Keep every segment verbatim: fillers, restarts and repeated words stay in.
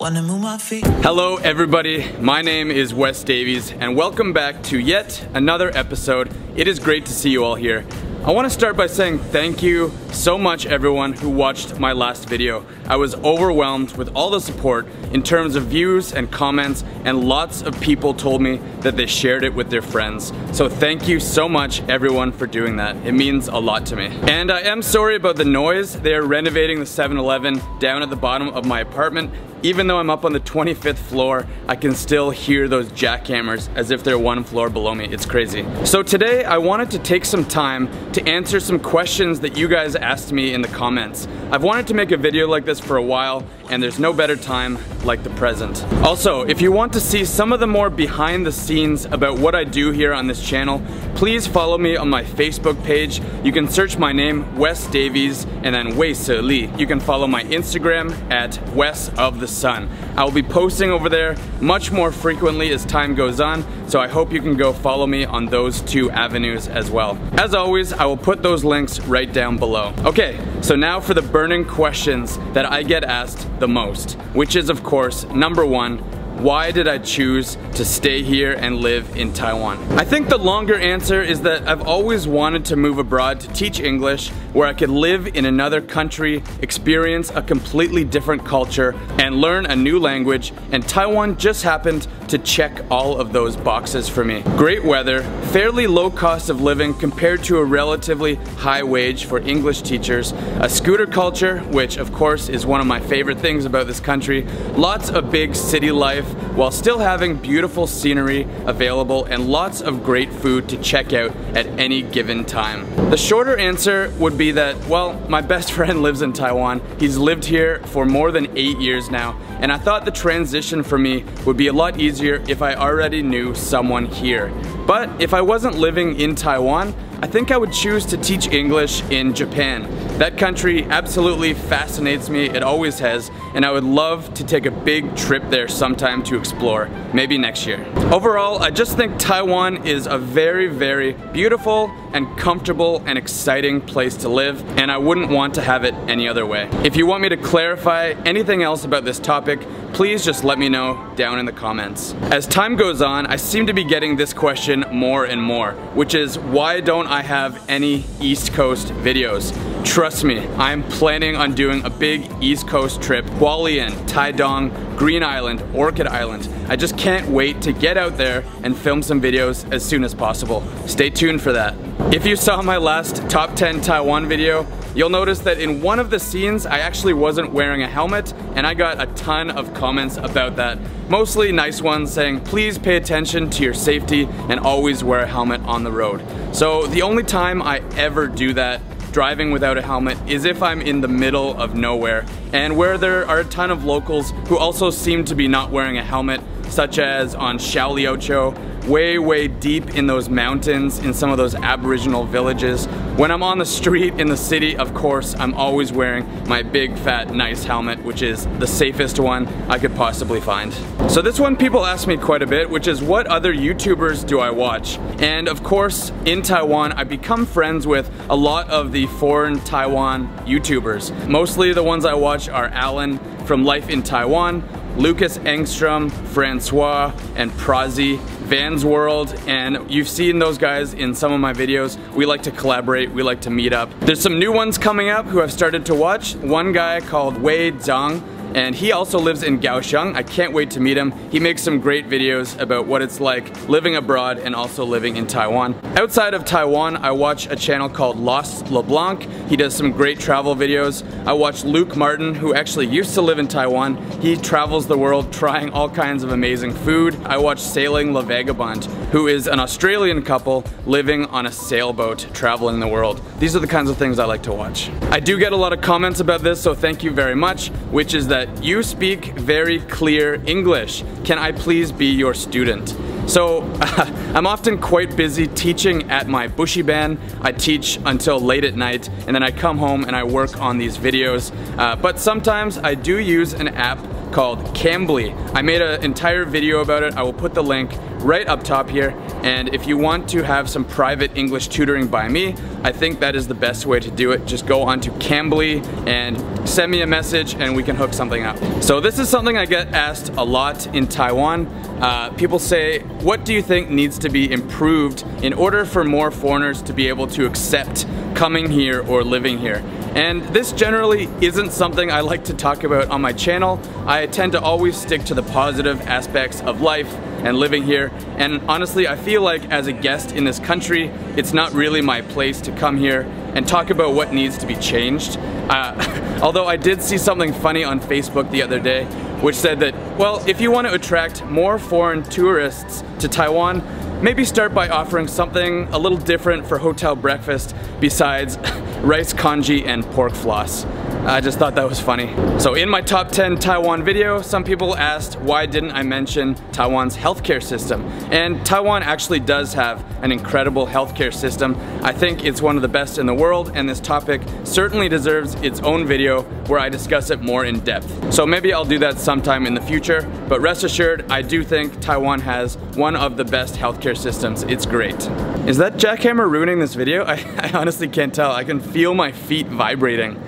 Wanna move my feet. Hello everybody, my name is Wes Davies and welcome back to yet another episode. It is great to see you all here. I want to start by saying thank you so much everyone who watched my last video. I was overwhelmed with all the support in terms of views and comments, and lots of people told me that they shared it with their friends. So thank you so much everyone for doing that. It means a lot to me. And I am sorry about the noise. They are renovating the seven eleven down at the bottom of my apartment. Even though I'm up on the twenty-fifth floor, I can still hear those jackhammers as if they're one floor below me. It's crazy. So today I wanted to take some time to answer some questions that you guys asked me in the comments. I've wanted to make a video like this for a while, and there's no better time like the present. Also, if you want to see some of the more behind the scenes about what I do here on this channel, please follow me on my Facebook page. You can search my name, Wes Davies, and then Wei Se Lee. You can follow my Instagram at Wes of the Sun. I will be posting over there much more frequently as time goes on, so I hope you can go follow me on those two avenues as well. As always, I will put those links right down below. Okay, so now for the burning questions that I get asked the most, which is of course, number one, why did I choose to stay here and live in Taiwan? I think the longer answer is that I've always wanted to move abroad to teach English, where I could live in another country, experience a completely different culture, and learn a new language, and Taiwan just happened to check all of those boxes for me. Great weather, fairly low cost of living compared to a relatively high wage for English teachers, a scooter culture, which of course is one of my favorite things about this country, lots of big city life, while still having beautiful scenery available and lots of great food to check out at any given time. The shorter answer would be that, well, my best friend lives in Taiwan. He's lived here for more than eight years now, and I thought the transition for me would be a lot easier if I already knew someone here. But if I wasn't living in Taiwan, I think I would choose to teach English in Japan. That country absolutely fascinates me, it always has, and I would love to take a big trip there sometime to explore, maybe next year. Overall, I just think Taiwan is a very, very beautiful and comfortable and exciting place to live, and I wouldn't want to have it any other way. If you want me to clarify anything else about this topic, please just let me know down in the comments. As time goes on, I seem to be getting this question more and more, which is why don't I have any East Coast videos? Trust me, I'm planning on doing a big East Coast trip. Hualien, Taidong, Green Island, Orchid Island. I just can't wait to get out there and film some videos as soon as possible. Stay tuned for that. If you saw my last top ten Taiwan video, you'll notice that in one of the scenes I actually wasn't wearing a helmet, and I got a ton of comments about that. Mostly nice ones saying please pay attention to your safety and always wear a helmet on the road. So the only time I ever do that, driving without a helmet, is if I'm in the middle of nowhere and where there are a ton of locals who also seem to be not wearing a helmet, such as on Shaoliochou, way, way deep in those mountains, in some of those Aboriginal villages. When I'm on the street in the city, of course, I'm always wearing my big, fat, nice helmet, which is the safest one I could possibly find. So this one people ask me quite a bit, which is what other YouTubers do I watch? And of course, in Taiwan, I become friends with a lot of the foreign Taiwan YouTubers. Mostly the ones I watch are Alan from Life in Taiwan, Lucas Engstrom, Francois, and Prazi, Vansworld, and you've seen those guys in some of my videos. We like to collaborate, we like to meet up. There's some new ones coming up who I've started to watch. One guy called Wei Zhang, and he also lives in Kaohsiung. I can't wait to meet him. He makes some great videos about what it's like living abroad and also living in Taiwan. Outside of Taiwan, I watch a channel called Lost LeBlanc. He does some great travel videos. I watch Luke Martin, who actually used to live in Taiwan. He travels the world trying all kinds of amazing food. I watch Sailing Le Vagabond, who is an Australian couple living on a sailboat traveling the world. These are the kinds of things I like to watch. I do get a lot of comments about this, so thank you very much, which is that you speak very clear English. Can I please be your student? So, uh, I'm often quite busy teaching at my Bushiban. I teach until late at night, and then I come home and I work on these videos. Uh, but sometimes I do use an app called Cambly. I made an entire video about it. I will put the link right up top here, and if you want to have some private English tutoring by me, I think that is the best way to do it. Just go onto Cambly and send me a message and we can hook something up. So this is something I get asked a lot in Taiwan. Uh, people say, what do you think needs to be improved in order for more foreigners to be able to accept coming here or living here? And this generally isn't something I like to talk about on my channel. I tend to always stick to the positive aspects of life and living here, and honestly I feel like as a guest in this country it's not really my place to come here and talk about what needs to be changed. Uh, although I did see something funny on Facebook the other day which said that, well, if you want to attract more foreign tourists to Taiwan, maybe start by offering something a little different for hotel breakfast besides rice congee and pork floss. I just thought that was funny. So in my top ten Taiwan video, some people asked why didn't I mention Taiwan's healthcare system. And Taiwan actually does have an incredible healthcare system. I think it's one of the best in the world, and this topic certainly deserves its own video where I discuss it more in depth. So maybe I'll do that sometime in the future, but rest assured I do think Taiwan has one of the best healthcare systems. It's great. Is that jackhammer ruining this video? I, I honestly can't tell. I can feel my feet vibrating.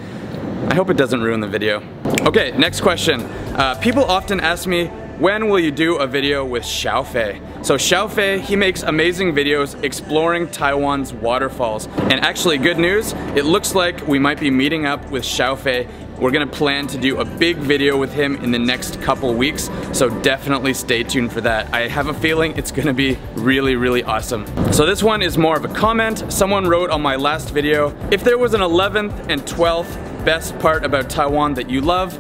I hope it doesn't ruin the video. Okay, next question. Uh, people often ask me, when will you do a video with Xiaofei? So Xiaofei, he makes amazing videos exploring Taiwan's waterfalls. And actually, good news, it looks like we might be meeting up with Xiaofei. We're gonna plan to do a big video with him in the next couple weeks, so definitely stay tuned for that. I have a feeling it's gonna be really, really awesome. So this one is more of a comment. Someone wrote on my last video, if there was an eleventh and twelfth best part about Taiwan that you love,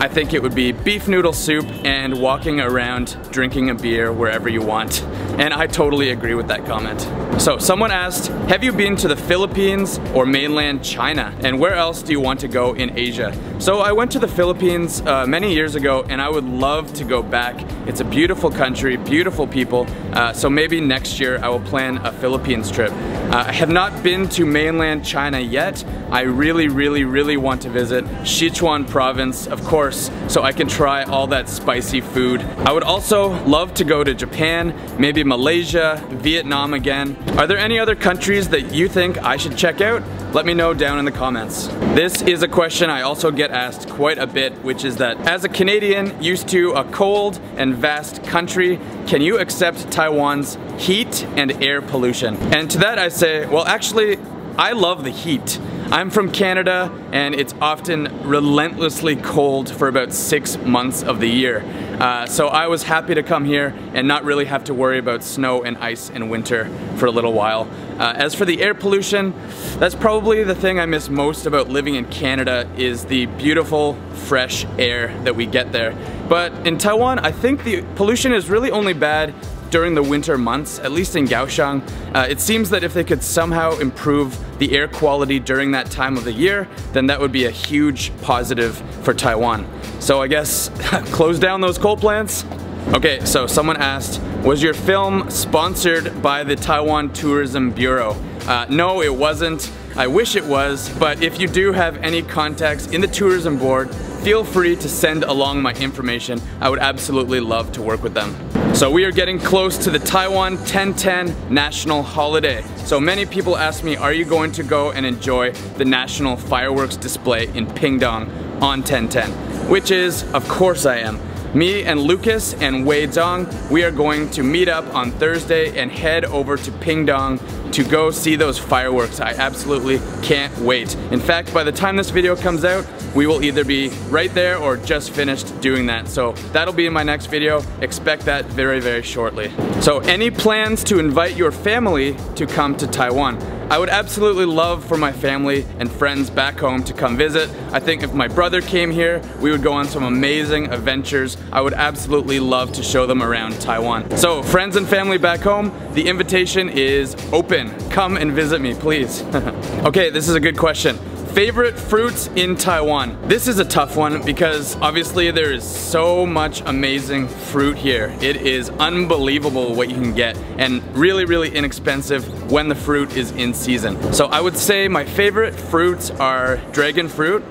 I think it would be beef noodle soup and walking around drinking a beer wherever you want. And I totally agree with that comment. So someone asked, have you been to the Philippines or mainland China? And where else do you want to go in Asia? So I went to the Philippines uh, many years ago, and I would love to go back. It's a beautiful country, beautiful people. Uh, so maybe next year I will plan a Philippines trip. Uh, I have not been to mainland China yet. I really, really, really want to visit Sichuan province, of course, so I can try all that spicy food. I would also love to go to Japan, maybe Malaysia, Vietnam again. Are there any other countries that you think I should check out? Let me know down in the comments. This is a question I also get asked quite a bit, which is that, as a Canadian used to a cold and vast country, can you accept Taiwan's heat and air pollution? And to that I say, well, actually, I love the heat. I'm from Canada, and it's often relentlessly cold for about six months of the year. Uh, so I was happy to come here and not really have to worry about snow and ice and winter for a little while. Uh, as for the air pollution, that's probably the thing I miss most about living in Canada, is the beautiful, fresh air that we get there. But in Taiwan, I think the pollution is really only bad during the winter months, at least in Kaohsiung. Uh, it seems that if they could somehow improve the air quality during that time of the year, then that would be a huge positive for Taiwan. So I guess close down those coal plants. Okay, so someone asked, was your film sponsored by the Taiwan Tourism Bureau? Uh, no, it wasn't. I wish it was, but if you do have any contacts in the tourism board, feel free to send along my information. I would absolutely love to work with them. So we are getting close to the Taiwan ten ten national holiday. So many people ask me, are you going to go and enjoy the national fireworks display in Pingtung on ten ten? Which is, of course I am. Me and Lucas and Wei Zhang, we are going to meet up on Thursday and head over to Pingtung to go see those fireworks. I absolutely can't wait. In fact, by the time this video comes out, we will either be right there or just finished doing that. So that'll be in my next video. Expect that very, very shortly. So any plans to invite your family to come to Taiwan? I would absolutely love for my family and friends back home to come visit. I think if my brother came here, we would go on some amazing adventures. I would absolutely love to show them around Taiwan. So friends and family back home, the invitation is open. Come and visit me, please. Okay, this is a good question. Favorite fruits in Taiwan? This is a tough one because obviously there is so much amazing fruit here. It is unbelievable what you can get, and really, really inexpensive when the fruit is in season. So I would say my favorite fruits are dragon fruit,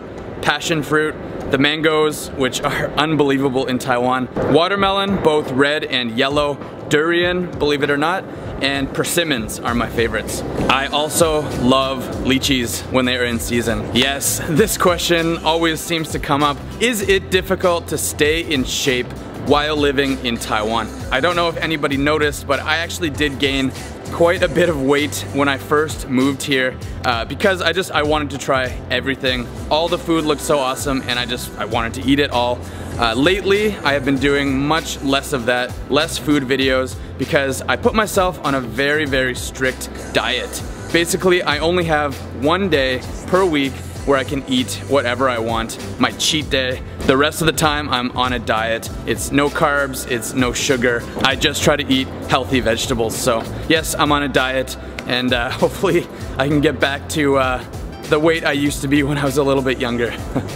passion fruit, the mangoes, which are unbelievable in Taiwan, watermelon, both red and yellow, durian, believe it or not, and persimmons are my favorites. I also love lychees when they are in season. Yes, this question always seems to come up. Is it difficult to stay in shape while living in Taiwan? I don't know if anybody noticed, but I actually did gain quite a bit of weight when I first moved here uh, because I just I wanted to try everything. All the food looked so awesome and I just I wanted to eat it all. Uh, lately I have been doing much less of that, less food videos, because I put myself on a very very strict diet. Basically I only have one day per week where I can eat whatever I want, my cheat day. The rest of the time I'm on a diet. It's no carbs, it's no sugar. I just try to eat healthy vegetables. So yes, I'm on a diet, and uh, hopefully I can get back to uh, the weight I used to be when I was a little bit younger.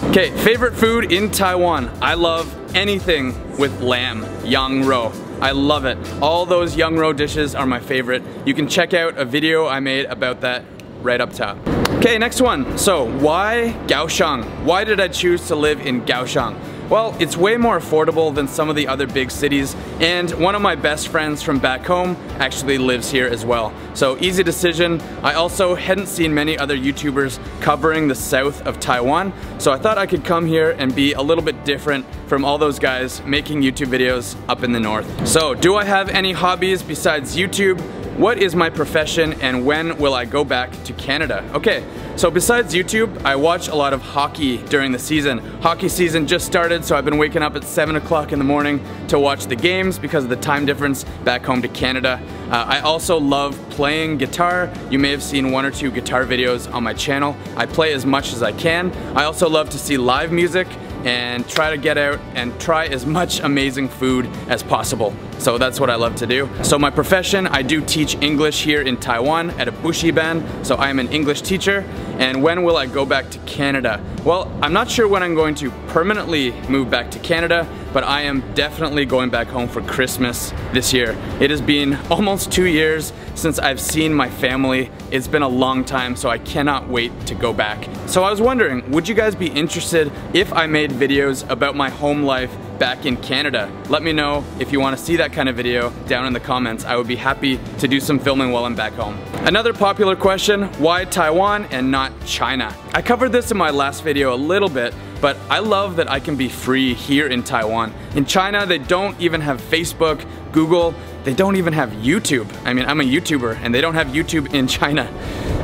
Okay, favorite food in Taiwan. I love anything with lamb, Yang Rou. I love it. All those Yang Rou dishes are my favorite. You can check out a video I made about that right up top. Okay, next one. So, why Kaohsiung? Why did I choose to live in Kaohsiung? Well, it's way more affordable than some of the other big cities, and one of my best friends from back home actually lives here as well. So, easy decision. I also hadn't seen many other YouTubers covering the south of Taiwan, so I thought I could come here and be a little bit different from all those guys making YouTube videos up in the north. So, do I have any hobbies besides YouTube? What is my profession and when will I go back to Canada? Okay, so besides YouTube, I watch a lot of hockey during the season. Hockey season just started, so I've been waking up at seven o'clock in the morning to watch the games because of the time difference back home to Canada. Uh, I also love playing guitar. You may have seen one or two guitar videos on my channel. I play as much as I can. I also love to see live music and try to get out and try as much amazing food as possible. So that's what I love to do. So my profession, I do teach English here in Taiwan at a Bushiban, so I am an English teacher. And when will I go back to Canada? Well, I'm not sure when I'm going to permanently move back to Canada, but I am definitely going back home for Christmas this year. It has been almost two years since I've seen my family. It's been a long time, so I cannot wait to go back. So I was wondering, would you guys be interested if I made videos about my home life back in Canada? Let me know if you want to see that kind of video down in the comments. I would be happy to do some filming while I'm back home. Another popular question, why Taiwan and not China? I covered this in my last video a little bit, but I love that I can be free here in Taiwan. In China, they don't even have Facebook, Google, they don't even have YouTube. I mean, I'm a YouTuber and they don't have YouTube in China.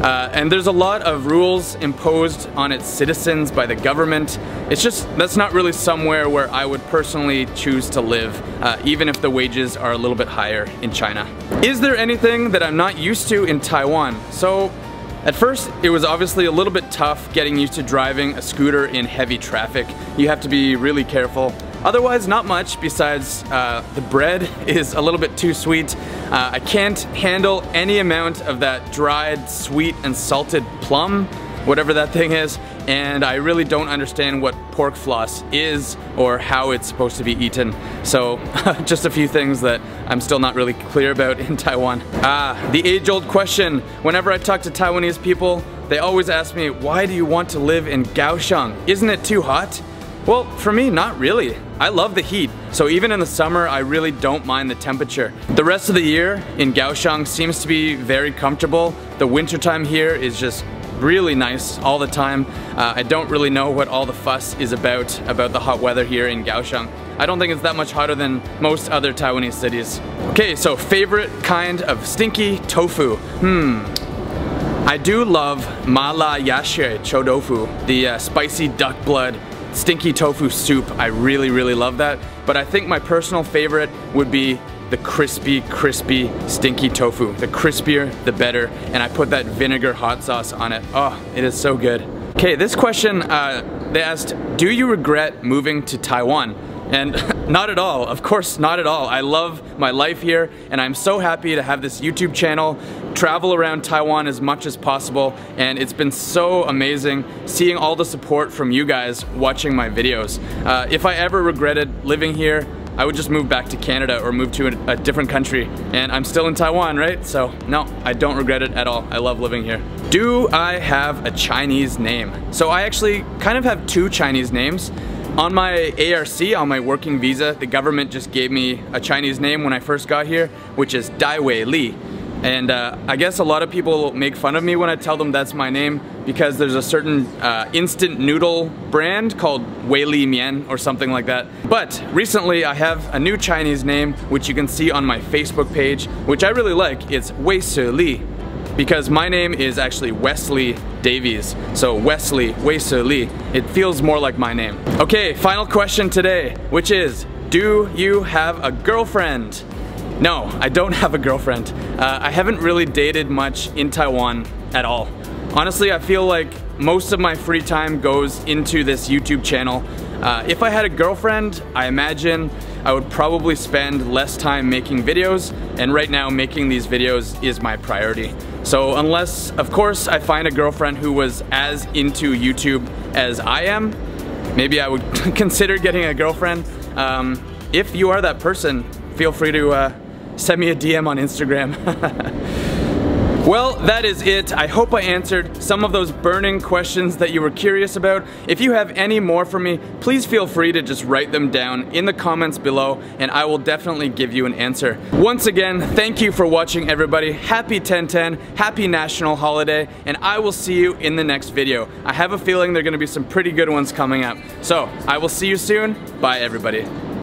Uh, and there's a lot of rules imposed on its citizens by the government. It's just, that's not really somewhere where I would personally choose to live, uh, even if the wages are a little bit higher in China. Is there anything that I'm not used to in Taiwan? So, at first, it was obviously a little bit tough getting used to driving a scooter in heavy traffic. You have to be really careful. Otherwise, not much besides uh, the bread is a little bit too sweet. Uh, I can't handle any amount of that dried, sweet, and salted plum, whatever that thing is, and I really don't understand what pork floss is or how it's supposed to be eaten. So, just a few things that I'm still not really clear about in Taiwan. Ah, the age-old question. Whenever I talk to Taiwanese people, they always ask me, why do you want to live in Kaohsiung? Isn't it too hot? Well, for me, not really. I love the heat, so even in the summer, I really don't mind the temperature. The rest of the year in Kaohsiung seems to be very comfortable. The wintertime here is just really nice all the time. Uh, I don't really know what all the fuss is about, about the hot weather here in Kaohsiung. I don't think it's that much hotter than most other Taiwanese cities. Okay, so favorite kind of stinky tofu. Hmm. I do love mala yashe chou tofu, the uh, spicy duck blood stinky tofu soup. I really, really love that. But I think my personal favorite would be the crispy, crispy, stinky tofu. The crispier, the better. And I put that vinegar hot sauce on it. Oh, it is so good. Okay, this question, uh, they asked, do you regret moving to Taiwan? And not at all, of course not at all. I love my life here and I'm so happy to have this YouTube channel, travel around Taiwan as much as possible, and it's been so amazing seeing all the support from you guys watching my videos. Uh, if I ever regretted living here, I would just move back to Canada or move to a, a different country, and I'm still in Taiwan, right? So no, I don't regret it at all. I love living here. Do I have a Chinese name? So I actually kind of have two Chinese names. On my A R C, on my working visa, the government just gave me a Chinese name when I first got here, which is Dai Wei Li. And uh, I guess a lot of people make fun of me when I tell them that's my name, because there's a certain uh, instant noodle brand called Wei Li Mian or something like that. But recently I have a new Chinese name, which you can see on my Facebook page, which I really like. It's Wei Se Lee, because my name is actually Wesley Davies. So Wesley, Wei Se Lee, it feels more like my name. Okay, final question today, which is, do you have a girlfriend? No, I don't have a girlfriend. Uh, I haven't really dated much in Taiwan at all. Honestly, I feel like most of my free time goes into this YouTube channel. Uh, if I had a girlfriend, I imagine I would probably spend less time making videos, and right now making these videos is my priority. So unless, of course, I find a girlfriend who was as into YouTube as I am, maybe I would consider getting a girlfriend. Um, if you are that person, feel free to uh, send me a D M on Instagram. Well, that is it. I hope I answered some of those burning questions that you were curious about. If you have any more for me, please feel free to just write them down in the comments below, and I will definitely give you an answer. Once again, thank you for watching, everybody. Happy ten ten, happy national holiday, and I will see you in the next video. I have a feeling there are going to be some pretty good ones coming up. So, I will see you soon. Bye, everybody.